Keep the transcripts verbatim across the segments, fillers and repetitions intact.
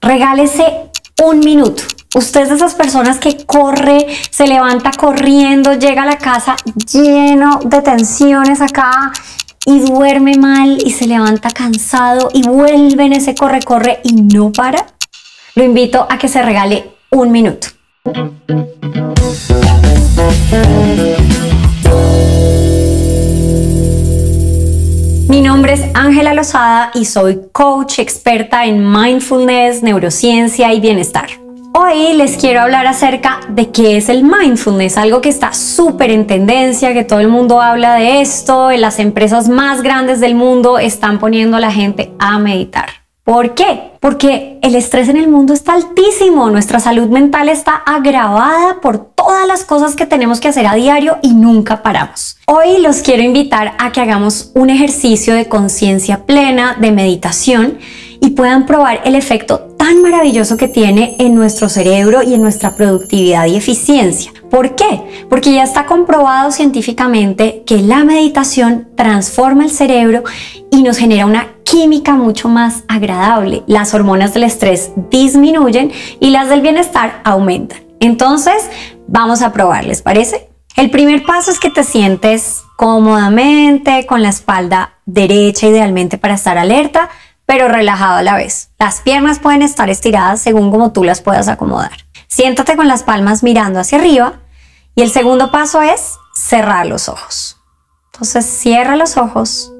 regálese un minuto. Usted es de esas personas que corre, se levanta corriendo, llega a la casa lleno de tensiones acá y duerme mal y se levanta cansado y vuelve en ese corre, corre y no para. Lo invito a que se regale un minuto. Mi nombre es Ángela Losada y soy coach experta en mindfulness, neurociencia y bienestar. Hoy les quiero hablar acerca de qué es el mindfulness, algo que está súper en tendencia, que todo el mundo habla de esto, en las empresas más grandes del mundo están poniendo a la gente a meditar. ¿Por qué? Porque el estrés en el mundo está altísimo, nuestra salud mental está agravada por todas las cosas que tenemos que hacer a diario y nunca paramos. Hoy los quiero invitar a que hagamos un ejercicio de conciencia plena, de meditación, y puedan probar el efecto tan maravilloso que tiene en nuestro cerebro y en nuestra productividad y eficiencia. ¿Por qué? Porque ya está comprobado científicamente que la meditación transforma el cerebro y nos genera una química mucho más agradable. Las hormonas del estrés disminuyen y las del bienestar aumentan. Entonces, vamos a probar, ¿les parece? El primer paso es que te sientes cómodamente, con la espalda derecha, idealmente para estar alerta, pero relajado a la vez. Las piernas pueden estar estiradas según como tú las puedas acomodar. Siéntate con las palmas mirando hacia arriba y el segundo paso es cerrar los ojos. Entonces cierra los ojos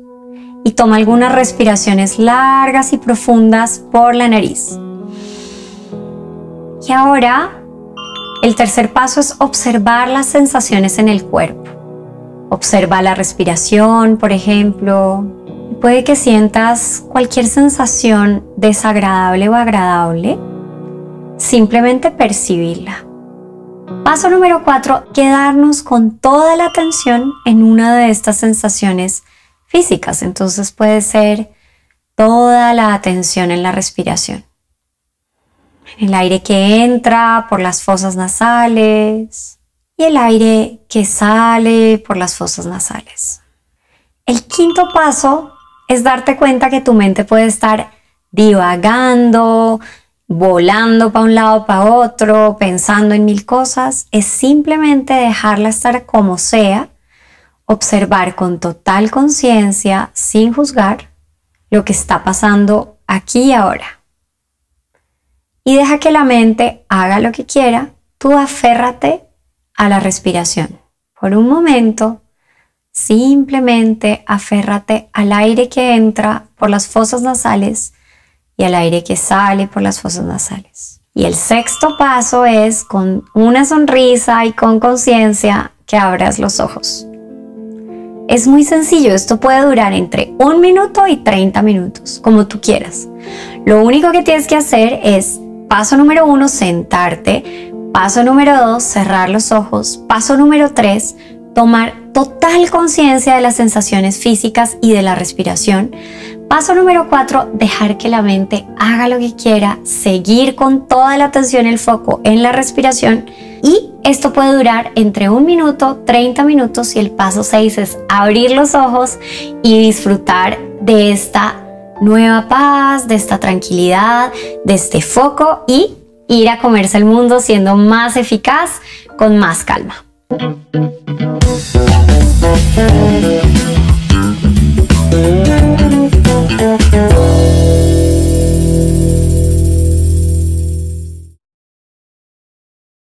y toma algunas respiraciones largas y profundas por la nariz. Y ahora el tercer paso es observar las sensaciones en el cuerpo. Observa la respiración, por ejemplo. Puede que sientas cualquier sensación desagradable o agradable, simplemente percibirla. Paso número cuatro, quedarnos con toda la atención en una de estas sensaciones físicas. Entonces puede ser toda la atención en la respiración, en el aire que entra por las fosas nasales y el aire que sale por las fosas nasales. El quinto paso es darte cuenta que tu mente puede estar divagando, volando para un lado, para otro, pensando en mil cosas. Es simplemente dejarla estar como sea, observar con total conciencia, sin juzgar, lo que está pasando aquí y ahora. Y deja que la mente haga lo que quiera, tú aférrate a la respiración. Por un momento, simplemente aférrate al aire que entra por las fosas nasales y al aire que sale por las fosas nasales. Y el sexto paso es, con una sonrisa y con conciencia, que abras los ojos. Es muy sencillo, esto puede durar entre un minuto y treinta minutos, como tú quieras. Lo único que tienes que hacer es, paso número uno, sentarte. Paso número dos, cerrar los ojos. Paso número tres, tomar total conciencia de las sensaciones físicas y de la respiración. Paso número cuatro, dejar que la mente haga lo que quiera, seguir con toda la atención, el foco en la respiración. Y esto puede durar entre un minuto, treinta minutos, y el paso seis es abrir los ojos y disfrutar de esta nueva paz, de esta tranquilidad, de este foco, y ir a comerse el mundo siendo más eficaz, con más calma. We'll be right back.